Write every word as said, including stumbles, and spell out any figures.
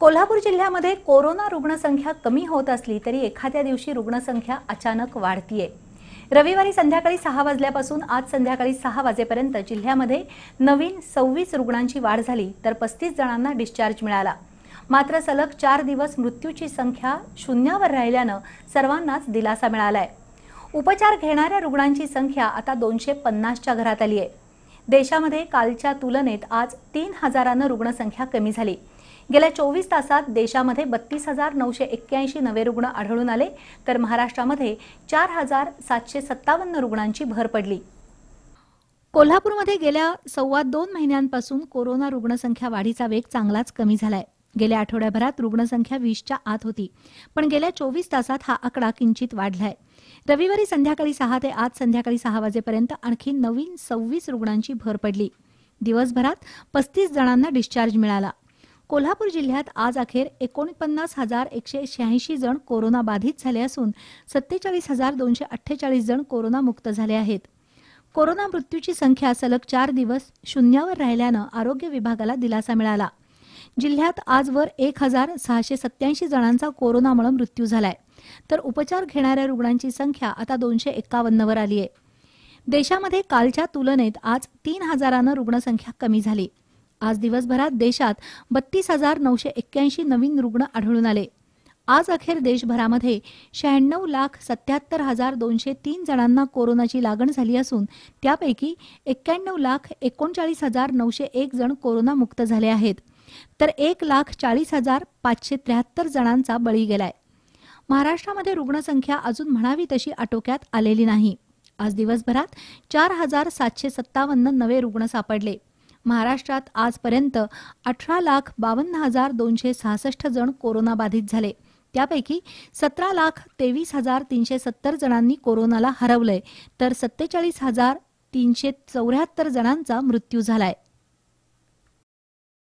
कोल्हापूर जिल्ह्यामध्ये कोरोना रुग्णसंख्या कमी होत असली तरी एखाद्या दिवशी रुग्णसंख्या अचानक वाढतीये। रविवारी संध्याकाळी सहा वाजल्यापासून आज संध्याकाळी सहा वाजेपर्यंत जिल्ह्यामध्ये नवीन सव्वीस रुग्णांची वाढ झाली तर पस्तीस जणांना डिस्चार्ज मिळाला। मात्र सलग चार दिवस मृत्यूची संख्या शून्यावर राहिल्याने सर्वांनाच दिलासा मिळालाय। उपचार घेणाऱ्या रुग्णांची संख्या आता दोनशे पन्नास च्या घरात आली आहे। देशामध्ये कालच्या तुलनेत आज तीन हजाराने रुग्णसंख्या कमी झाली। गेल्या चोवीस तासात देशामध्ये बत्तीस हजार नऊशे एक्क्याऐंशी नवे रुग्ण आढळून आले तर महाराष्ट्रामध्ये चार हजार सातशे सत्तावन्न रुग्णांची भर पडली। कोल्हापूरमध्ये गेल्या सव्वा दोन महिन्यांपासून कोरोना रुग्णसंख्या वाढीचा वेग चांगलाच कमी झालाय। गेल्या आठवड्याभरात रुग्णसंख्या वीस च्या आत होती पण गेल्या चोवीस तासात हा आकडा किंचित वाढलाय। रविवारी संध्याकाळी सहा ते आज संध्याकाळी सहा वाजेपर्यंत आणखी नवीन सव्वीस रुग्णांची भर पडली। दिवसभरात पस्तीस जणांना डिस्चार्ज मिळाला। कोल्हापूर जिल्ह्यात आज अखेर एकोणपन्नास हजार एकशे शहाऐंशी जण कोरोना बाधित झाले असून सत्तेचाळीस हजार दोनशे अठ्ठेचाळीस जण कोरोना मुक्त झाले आहेत। कोरोना मृत्यूची संख्या सलग चार दिवस शून्यावर राहिल्याने आरोग्य विभागाला दिलासा मिळाला। जिल्ह्यात आजवर एक हजार सहाशे सत्याऐंशी जणांचा कोरोनामुळे मृत्यू झालाय तर उपचार घेणाऱ्या रुग्णांची संख्या आता दोनशे एक्कावन्नवर आली आहे। देशामध्ये कालच्या तुलनेत आज तीन हजाराने रुग्णसंख्या कमी झाली। आज दिवसभरात देशात बत्तीस हजार नऊशे एक्क्याऐंशी नवीन रुग्ण आढळून आले। आज अखेर देशभरामध्ये शहाण्णव लाख सत्याहत्तर हजार दोनशे तीन जणांना कोरोनाची लागण झाली असून त्यापैकी एक्क्याण्णव लाख एकोणचाळीस हजार नऊशे एक जण कोरोनामुक्त झाले आहेत तर एक लाख चाळीस हजार पाचशे त्र्याहत्तर जणांचा बळी गेलाय। महाराष्ट्रामध्ये रुग्णसंख्या अजून म्हणावी तशी आटोक्यात आलेली नाही। आज दिवसभरात चार हजार सातशे सत्तावन्न नवे रुग्ण सापडले। महाराष्ट्रात आजपर्यंत अठरा लाख बावन्न हजार दोनशे सहासष्ट जण कोरोना बाधित झाले त्यापैकी सतरा लाख तेवीस हजार तीनशे सत्तर जणांनी कोरोनाला हरवलंय तर सत्तेचाळीस हजार तीनशे चौऱ्याहत्तर जणांचा मृत्यू झालाय।